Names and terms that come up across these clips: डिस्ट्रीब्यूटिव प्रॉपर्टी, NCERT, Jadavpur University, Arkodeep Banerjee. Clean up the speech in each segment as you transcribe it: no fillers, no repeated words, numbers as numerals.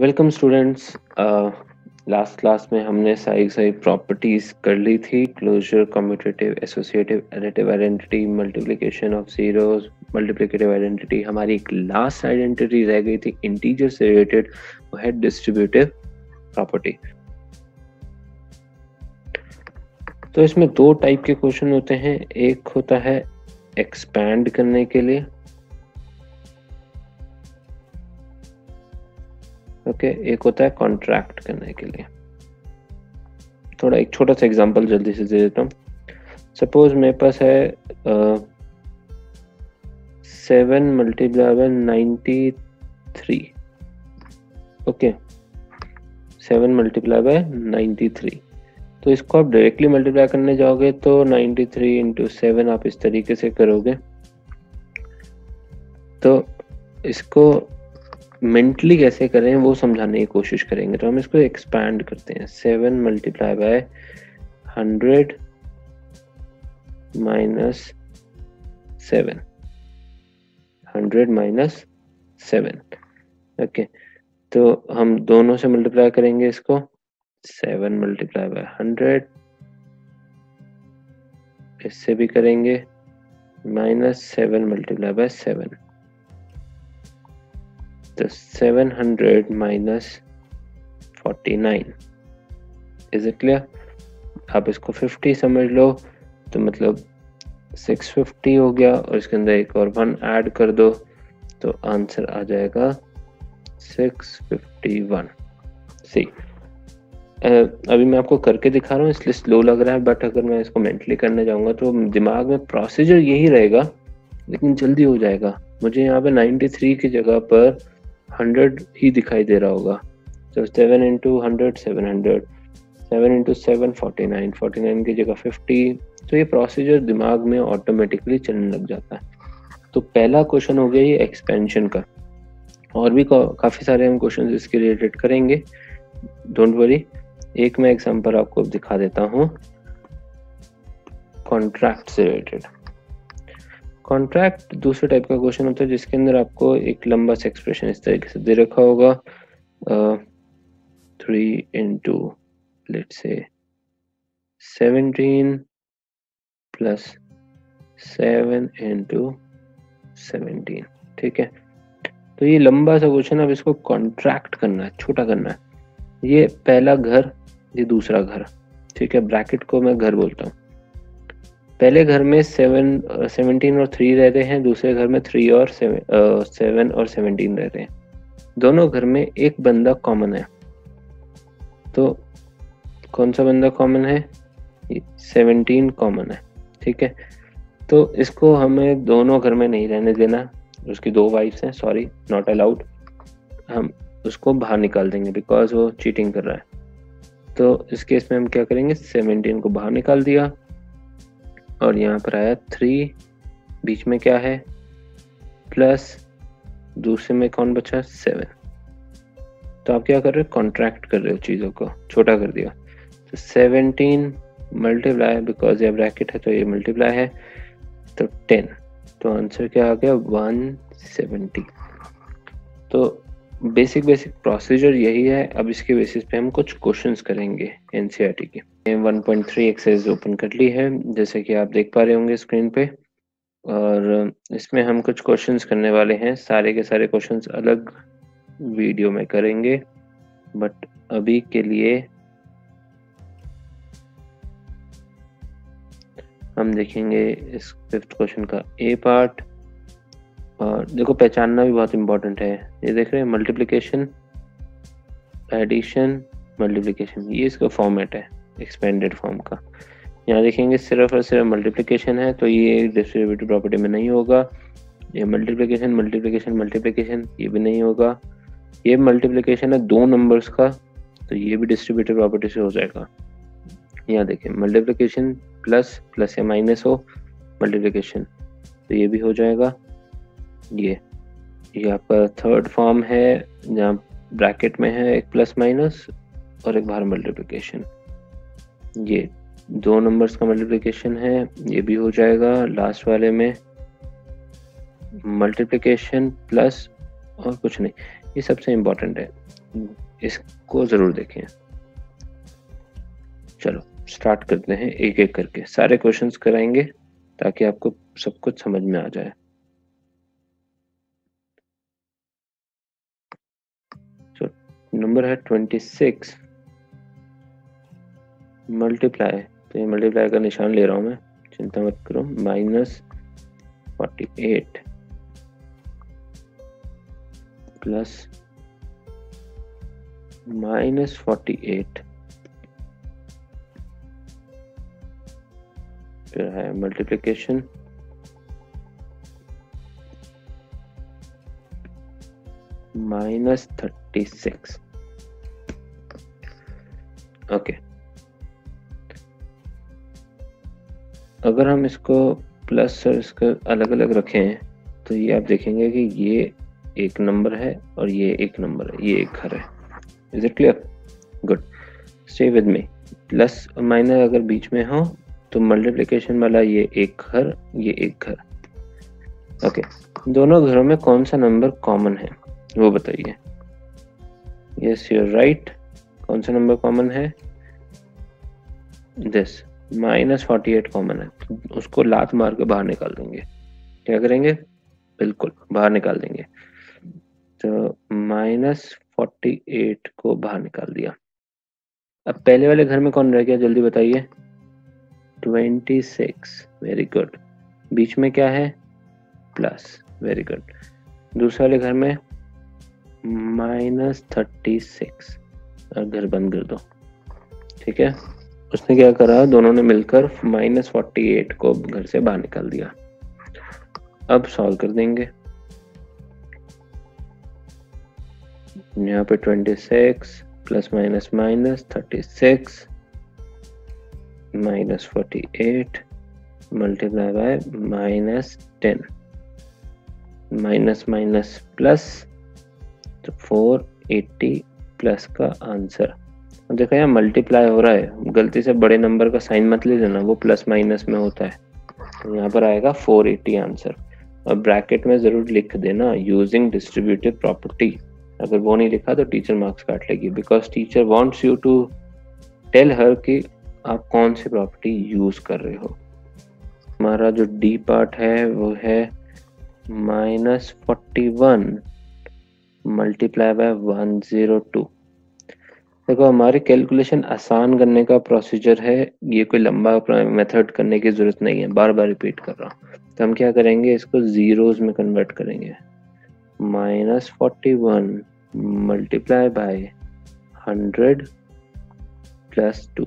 Welcome students. Last class में हमने सारी प्रॉपर्टीज कर ली थी, closure, commutative, associative, additive identity, multiplication of zeros, multiplicative identity. हमारी एक लास्ट आइडेंटिटी रह गई थी इंटीजर से रिलेटेड, वो है डिस्ट्रीब्यूटिव प्रॉपर्टी। तो इसमें दो टाइप के क्वेश्चन होते हैं, एक होता है एक्सपैंड करने के लिए, एक होता है कॉन्ट्रैक्ट करने के लिए। थोड़ा एक छोटा सा एग्जांपल जल्दी से दे देता हूँ। सपोज मेरे पास है 7 × 11 = 93। ओके, 7 × 11 = 93। तो इसको आप डायरेक्टली मल्टीप्लाई करने जाओगे तो 93 × 7 आप इस तरीके से करोगे। तो इसको मेंटली कैसे करें वो समझाने की कोशिश करेंगे। तो हम इसको एक्सपैंड करते हैं, 7 × 100 - 7, 100 - 7। ओके, तो हम दोनों से मल्टीप्लाई करेंगे इसको, 7 × 100, इससे भी करेंगे -7 × 7। तो 700 - 49। Is it clear? आप इसको 50 समझ लो, तो मतलब 650 हो गया, और इसके अंदर एक और 1 ऐड कर दो तो आंसर आ जाएगा 651। सी, अभी मैं आपको करके दिखा रहा हूँ इसलिए स्लो लग रहा है, बट अगर मैं इसको मेंटली करने जाऊँगा तो दिमाग में प्रोसीजर यही रहेगा, लेकिन जल्दी हो जाएगा। मुझे यहाँ पे 93 की जगह पर 100 ही दिखाई दे रहा होगा। तो 7 × 100 700, 7 × 7 49, 49 की जगह 50। तो ये प्रोसीजर दिमाग में ऑटोमेटिकली चलने लग जाता है। तो पहला क्वेश्चन हो गया ये एक्सपेंशन का, और भी काफ़ी सारे हम क्वेश्चन इसके रिलेटेड करेंगे, डोंट वरी। एक मैं एग्जाम्पल आपको दिखा देता हूँ कॉन्ट्रैक्ट से रिलेटेड। कॉन्ट्रैक्ट दूसरे टाइप का क्वेश्चन होता है जिसके अंदर आपको एक लंबा सा एक्सप्रेशन इस तरीके से दे रखा होगा, 3 × 17 + 7 × 17। ठीक है, तो ये लंबा सा क्वेश्चन, अब इसको कॉन्ट्रैक्ट करना है, छोटा करना है। ये पहला घर, ये दूसरा घर, ठीक है, ब्रैकेट को मैं घर बोलता हूँ। पहले घर में 17 और 3 रहते हैं, दूसरे घर में 3 और 7 और 17 रहते हैं। दोनों घर में एक बंदा कॉमन है, तो कौन सा बंदा कॉमन है? 17 कॉमन है, ठीक है। तो इसको हमें दोनों घर में नहीं रहने देना, उसकी 2 वाइफ्स हैं, सॉरी नॉट अलाउड। हम उसको बाहर निकाल देंगे बिकॉज वो चीटिंग कर रहा है। तो इस केस में हम क्या करेंगे, 17 को बाहर निकाल दिया, और यहाँ पर आया 3, बीच में क्या है प्लस, दूसरे में कौन बचा 7। तो आप क्या कर रहे हो, कॉन्ट्रैक्ट कर रहे हो, चीज़ों को छोटा कर दिया। तो 17 मल्टीप्लाई, बिकॉज ये ब्रैकेट है तो ये मल्टीप्लाई है, तो 10। तो आंसर क्या आ गया, 170। तो बेसिक प्रोसीजर यही है। अब इसके बेसिस पे हम कुछ क्वेश्चंस करेंगे एनसीईआरटी के। 1.3 एक्सरसाइज ओपन कर ली है जैसे कि आप देख पा रहे होंगे स्क्रीन पे, और इसमें हम कुछ क्वेश्चंस करने वाले हैं। सारे के सारे क्वेश्चंस अलग वीडियो में करेंगे, बट अभी के लिए हम देखेंगे इस 5th क्वेश्चन का ए पार्ट। और देखो, पहचानना भी बहुत इम्पोर्टेंट है। ये देख रहे हैं मल्टीप्लिकेशन, एडिशन, मल्टीप्लिकेशन, ये इसका फॉर्मेट है एक्सपेंडेड फॉर्म का। यहाँ देखेंगे सिर्फ और सिर्फ मल्टीप्लिकेशन है, तो ये डिस्ट्रीब्यूटिव प्रॉपर्टी में नहीं होगा। ये मल्टीप्लिकेशन मल्टीप्लिकेशन मल्टीप्लिकेशन, ये भी नहीं होगा। ये मल्टीप्लिकेशन है 2 नंबर्स का, तो ये भी डिस्ट्रीब्यूटिव प्रॉपर्टी से हो जाएगा। यहाँ देखें मल्टीप्लिकेशन प्लस, प्लस या माइनस हो मल्टीप्लिकेशन, तो ये भी हो जाएगा। ये आपका 3rd फॉर्म है जहाँ ब्रैकेट में है एक प्लस माइनस और एक बाहर मल्टीप्लिकेशन। ये 2 नंबर्स का मल्टीप्लिकेशन है, ये भी हो जाएगा। लास्ट वाले में मल्टीप्लिकेशन प्लस और कुछ नहीं, ये सबसे इम्पोर्टेंट है। इसको जरूर देखें। चलो स्टार्ट करते हैं, एक एक करके सारे क्वेश्चंस कराएंगे ताकि आपको सब कुछ समझ में आ जाए। नंबर है 26 मल्टीप्लाई, तो ये मल्टीप्लाई का निशान ले रहा हूं मैं, चिंता मत करो, -48 प्लस -48 फिर है मल्टीप्लिकेशन -36। ओके अगर हम इसको प्लस और इसको अलग अलग रखें तो ये आप देखेंगे कि ये एक नंबर है और ये एक नंबर है, ये एक घर है। Is it clear? Good, stay with me. Plus और माइनस अगर बीच में हो तो मल्टीप्लिकेशन वाला ये एक घर, ये एक घर। ओके दोनों घरों में कौन सा नंबर कॉमन है वो बताइए। यस यू आर राइट, कौन सा नंबर कॉमन है? दिस -48 कॉमन है, उसको लात मार के बाहर निकाल देंगे। क्या करेंगे? बिल्कुल बाहर निकाल देंगे। तो -48 को बाहर निकाल दिया। अब पहले वाले घर में कौन रह गया जल्दी बताइए? 26, वेरी गुड। बीच में क्या है? Plus, very good. दूसरे वाले घर में -36 और घर बंद कर दो। ठीक है, उसने क्या करा, दोनों ने मिलकर -48 को घर से बाहर निकाल दिया। अब सॉल्व कर देंगे। यहाँ पे 26 plus -36 -48 multiply by -10 minus plus, तो 480 प्लस का आंसर। अब देखो यहाँ मल्टीप्लाई हो रहा है, गलती से बड़े नंबर का साइन मत ले लेना, वो प्लस माइनस में होता है। तो यहाँ पर आएगा 480 आंसर। और ब्रैकेट में जरूर लिख देना यूजिंग डिस्ट्रीब्यूटिव प्रॉपर्टी, अगर वो नहीं लिखा तो टीचर मार्क्स काट लेगी, because teacher wants you to tell her कि आप कौन सी प्रॉपर्टी यूज कर रहे हो। हमारा जो डी पार्ट है वो है -41 मल्टीप्लाई बाय 102। देखो हमारे कैलकुलेशन आसान करने का प्रोसीजर है, ये कोई लंबा मेथड करने की जरूरत नहीं है, बार बार रिपीट कर रहा हूँ। तो हम क्या करेंगे, इसको जीरोस में कन्वर्ट करेंगे। -41 मल्टीप्लाई बाय 100 प्लस 2।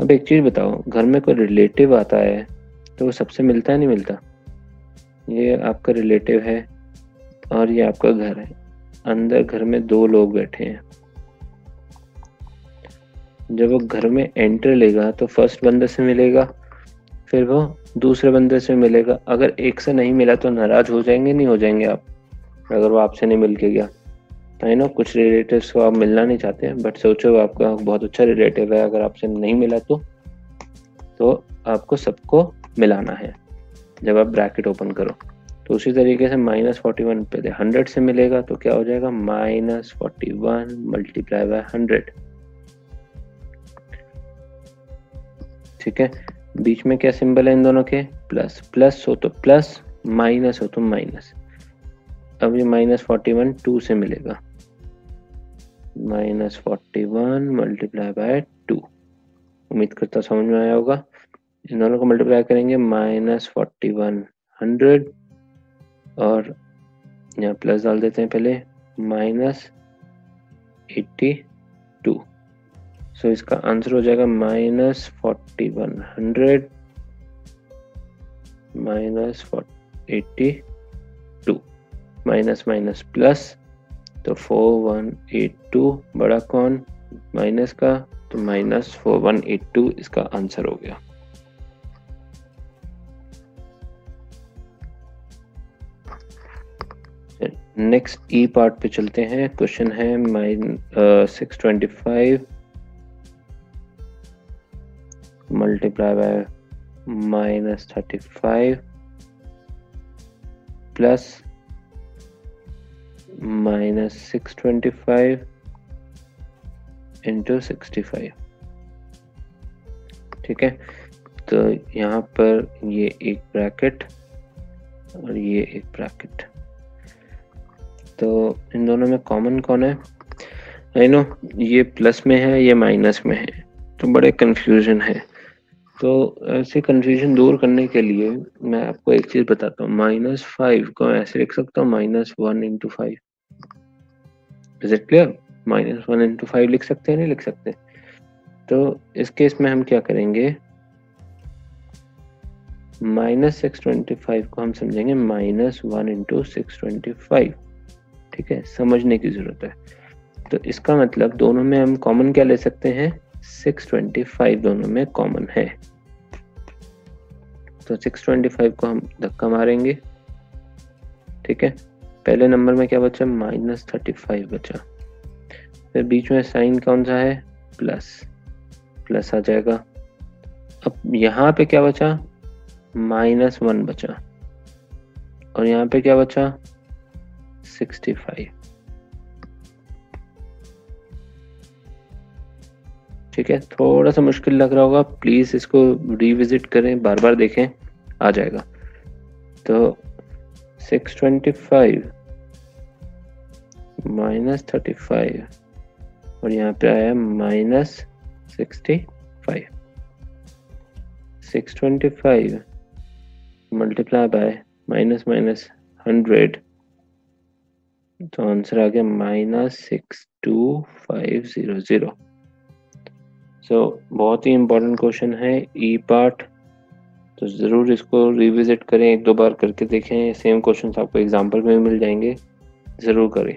अब एक चीज बताओ, घर में कोई रिलेटिव आता है तो वो सबसे मिलता है, नहीं मिलता? ये आपका रिलेटिव है और ये आपका घर है। अंदर घर में दो लोग बैठे हैं, जब वो घर में एंटर लेगा तो फर्स्ट बंदे से मिलेगा, फिर वो दूसरे बंदे से मिलेगा। अगर एक से नहीं मिला तो नाराज हो जाएंगे, नहीं हो जाएंगे आप? अगर वो आपसे नहीं मिल के गया, आई नो कुछ रिलेटिव्स को आप मिलना नहीं चाहते, बट सोचो आपका बहुत अच्छा रिलेटिव है, अगर आपसे नहीं मिला तो आपको सबको मिलाना है जब आप ब्रैकेट ओपन करो। तो उसी तरीके से -41 पे 100 से मिलेगा तो क्या हो जाएगा, -41 मल्टीप्लाई बाय 100। ठीक है, बीच में क्या सिंबल है इन दोनों के? प्लस, प्लस हो तो प्लस, माइनस हो तो माइनस। अब ये -41 2 से मिलेगा, -41 मल्टीप्लाई बाय 2। उम्मीद करता समझ में आया होगा। इन दोनों को मल्टीप्लाई करेंगे, -41 100 और यहाँ प्लस डाल देते हैं पहले, -82। सो इसका आंसर हो जाएगा -4100 -82 माइनस माइनस प्लस, तो 4182 बड़ा कौन माइनस का, तो -4182 इसका आंसर हो गया। नेक्स्ट ई पार्ट पे चलते हैं। क्वेश्चन है 625 multiply by -35 plus minus 625 into 65। ठीक है, तो यहाँ पर ये एक ब्रैकेट और ये एक ब्रैकेट, तो इन दोनों में कॉमन कौन है? आई नो ये प्लस में है, ये माइनस में है, तो बड़े कंफ्यूजन है। तो ऐसे कंफ्यूजन दूर करने के लिए मैं आपको एक चीज बताता हूँ, माइनस 5 को ऐसे लिख सकता हूँ minus 1 into 5। Is it clear? Minus 1 into 5 लिख सकते हैं, नहीं लिख सकते? तो इस केस में हम क्या करेंगे, माइनस 625 को हम समझेंगे माइनस 1 इंटू 625। ठीक है, समझने की जरूरत है। तो इसका मतलब दोनों में हम कॉमन क्या ले सकते हैं? 625 दोनों में कॉमन है। तो 625 को हम धक्का मारेंगे। ठीक है, पहले नंबर में क्या बचा? माइनस 35 बचा। फिर बीच में साइन कौन सा है? प्लस, प्लस आ जाएगा। अब यहाँ पे क्या बचा? माइनस 1 बचा, और यहाँ पे क्या बचा? 65। ठीक है, थोड़ा सा मुश्किल लग रहा होगा, प्लीज इसको रिविजिट करें, बार बार देखें, आ जाएगा। तो 625 माइनस 35 और यहाँ पे आया minus 65। 625 multiply by minus minus 100, तो आंसर आ गया माइनस 62500। सो बहुत ही इम्पोर्टेंट क्वेश्चन है ई पार्ट, तो ज़रूर इसको रिविजिट करें, एक दो बार करके देखें। सेम क्वेश्चन आपको एग्जाम्पल में भी मिल जाएंगे, ज़रूर करें।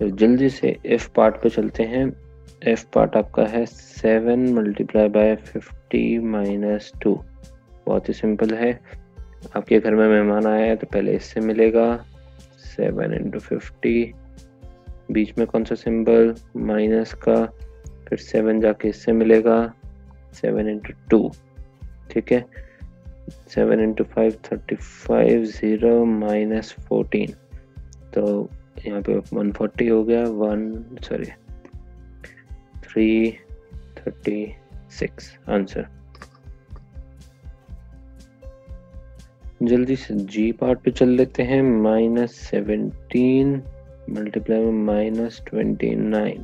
तो जल्दी से एफ पार्ट पे चलते हैं। एफ पार्ट आपका है 7 मल्टीप्लाई बाय 50 माइनस 2। बहुत ही सिंपल है, आपके घर में मेहमान आया है तो पहले इससे मिलेगा 7 इंटू 50, बीच में कौन सा सिंबल? माइनस का, फिर 7 जाके इससे मिलेगा 7 इंटू 2। ठीक है, 7 इंटू 5 35, 0 माइनस 14, तो यहाँ पे 140 हो गया, 336 आंसर। जल्दी से जी पार्ट पे चल लेते हैं। माइनस 17 मल्टीप्लाई में माइनस 29।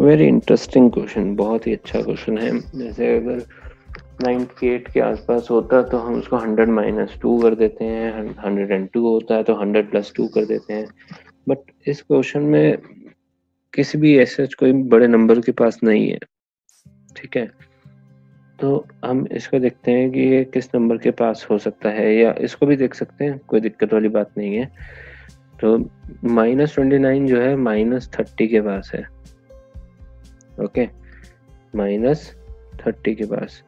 वेरी इंटरेस्टिंग क्वेश्चन, बहुत ही अच्छा क्वेश्चन है। जैसे अगर 98 के आसपास होता तो हम उसको 100 माइनस 2 कर देते हैं, 102 होता है तो 100 प्लस 2 कर देते हैं, बट इस क्वेश्चन में किसी भी ऐसे कोई बड़े नंबर के पास नहीं है। ठीक है, तो हम इसको देखते हैं कि ये किस नंबर के पास हो सकता है, या इसको भी देख सकते हैं, कोई दिक्कत वाली बात नहीं है। तो माइनस 29 जो है माइनस 30 के पास है। ओके, माइनस 30 के पास।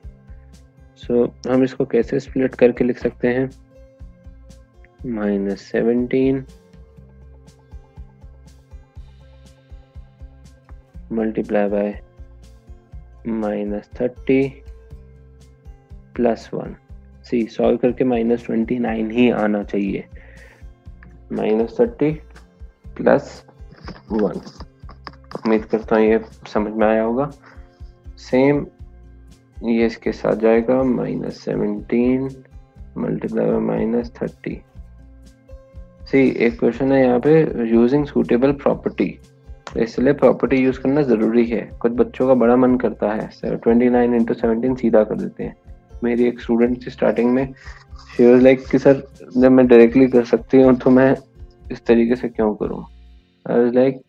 सो हम इसको कैसे स्प्लिट करके लिख सकते हैं? Minus 17 multiply by minus 30 plus 1। See, solve करके माइनस 29 ही आना चाहिए, माइनस 30 प्लस 1। उम्मीद करता हूँ ये समझ में आया होगा। सेम ये इसके साथ जाएगा, minus 17 multiply by minus 30। See, एक क्वेश्चन है यहाँ पे यूजिंग सूटेबल प्रॉपर्टी, इसलिए प्रॉपर्टी यूज करना जरूरी है। कुछ बच्चों का बड़ा मन करता है 29 इंटू 17 सीधा कर देते हैं। मेरी एक स्टूडेंट थी स्टार्टिंग में, शी वाज लाइक कि सर जब मैं डायरेक्टली कर सकती हूँ तो मैं इस तरीके से क्यों करूँ। आई वाज लाइक,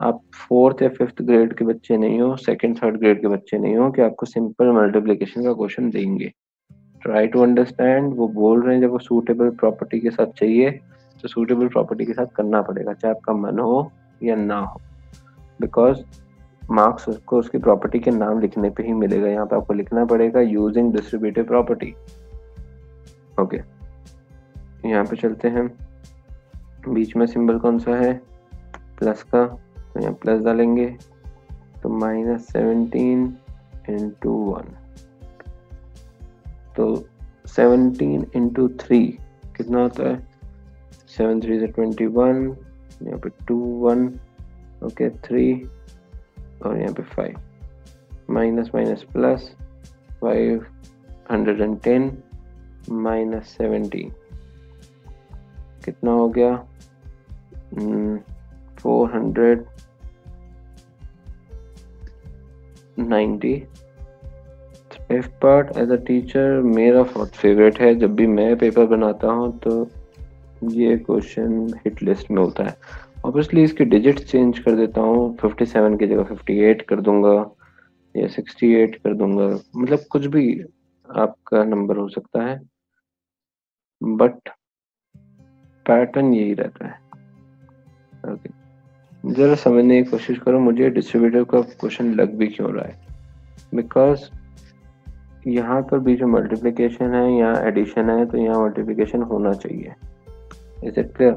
आप 4th या 5th ग्रेड के बच्चे नहीं हो, 2nd 3rd ग्रेड के बच्चे नहीं हो कि आपको सिंपल मल्टीप्लीकेशन का क्वेश्चन देंगे। Try to understand. वो बोल रहे हैं जब वो सूटेबल प्रॉपर्टी के साथ चाहिए तो सूटेबल प्रॉपर्टी के साथ करना पड़ेगा, चाहे आपका मन हो या ना हो, बिकॉज मार्क्स उसको उसकी प्रॉपर्टी के नाम लिखने पे ही मिलेगा। यहाँ पे आपको लिखना पड़ेगा यूजिंग डिस्ट्रीब्यूटिव प्रॉपर्टी। ओके, यहाँ पे चलते हैं। बीच में सिंबल कौन सा है? प्लस का, तो यहाँ प्लस डालेंगे, तो माइनस 17 इंटू 1, तो 17 इंटू 3 कितना होता है? 7 3 21, यहाँ पे 2 1, ओके 3 और यहाँ पे 5, माइनस माइनस प्लस 510 माइनस 17 कितना हो गया 490। Fifth part as a teacher मेरा फेवरेट है, जब भी मैं पेपर बनाता हूं तो ये क्वेश्चन हिट लिस्ट में होता है। ऑब्वियसली इसके डिजिट चेंज कर देता हूं, 57 की जगह 58 कर दूंगा या 68 कर दूंगा, मतलब कुछ भी आपका नंबर हो सकता है, बट पैटर्न यही रहता है। ओके जरा समझने की कोशिश करो मुझे डिस्ट्रीब्यूटर का क्वेश्चन लग भी क्यों रहा है, बिकॉज यहाँ पर बीच में मल्टीप्लिकेशन है, यहाँ एडिशन है, तो यहाँ मल्टीप्लिकेशन होना चाहिए, is it clear.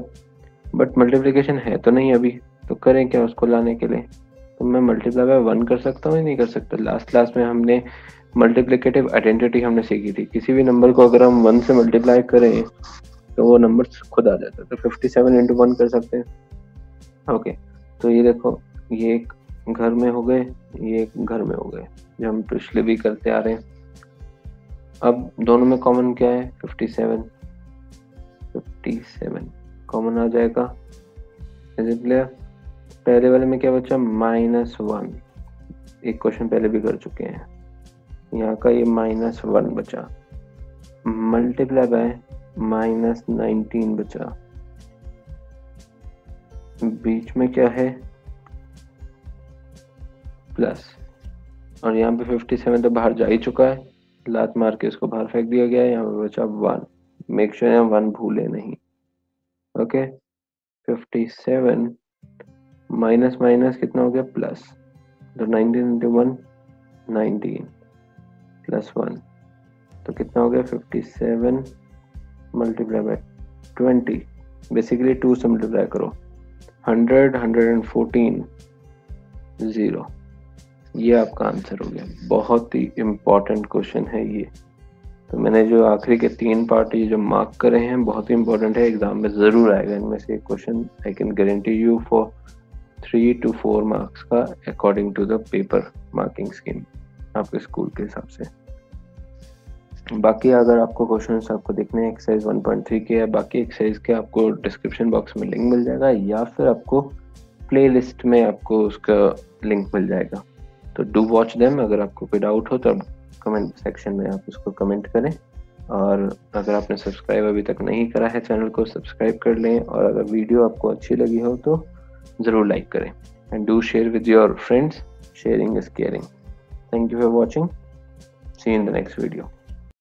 But multiplication है तो नहीं अभी, तो करें क्या उसको लाने के लिए, तो मैं मल्टीप्लाई बाय 1 कर सकता हूँ या नहीं कर सकता। लास्ट क्लास में हमने मल्टीप्लिकेटिव आइडेंटिटी हमने सीखी थी, किसी भी नंबर को अगर हम 1 से मल्टीप्लाई करें तो वो नंबर खुद आ जाता है, तो 57 × 1 कर सकते हैं। ओके तो ये देखो ये एक घर में हो गए, ये एक घर में हो गए, जो हम पिछले भी करते आ रहे हैं। अब दोनों में कॉमन क्या है 57 कॉमन आ जाएगा, पहले वाले में क्या बचा -1, एक क्वेश्चन पहले भी कर चुके हैं, यहाँ का ये -1 बचा, मल्टीप्लाई बाय -19 बचा, बीच में क्या है प्लस, और यहाँ पे 57 तो बाहर जा ही चुका है, लात मार के इसको बाहर फेंक दिया गया है, यहाँ पे बचा 1, मेक श्योर यहाँ 1 भूले नहीं। ओके 57 माइनस माइनस कितना हो गया प्लस, तो 19 × 1 19 प्लस 1 तो कितना हो गया 57 मल्टीप्लाई बाय 20, बेसिकली 2 से मल्टीप्लाई करो, 100 114 0, ये आपका आंसर हो गया। बहुत ही इम्पोर्टेंट क्वेश्चन है ये, तो मैंने जो आखिरी के 3 पार्ट ये जो मार्क करे हैं बहुत ही इम्पोर्टेंट है, एग्जाम में ज़रूर आएगा इनमें से question, I can guarantee you for 3 to 4 marks का, according to the paper marking scheme आपके स्कूल के हिसाब से। बाकी अगर आपको क्वेश्चन आपको देखने हैं एक्सरसाइज 1.3 के या बाकी एक्सरसाइज के, आपको डिस्क्रिप्शन बॉक्स में लिंक मिल जाएगा या फिर आपको प्ले लिस्ट में आपको उसका लिंक मिल जाएगा, तो डू वॉच देम। अगर आपको कोई डाउट हो तो आप कमेंट सेक्शन में आप उसको कमेंट करें, और अगर आपने सब्सक्राइब अभी तक नहीं करा है चैनल को सब्सक्राइब कर लें, और अगर वीडियो आपको अच्छी लगी हो तो ज़रूर लाइक करें, and do share with your friends, sharing is caring. Thank you for watching, see in the next video.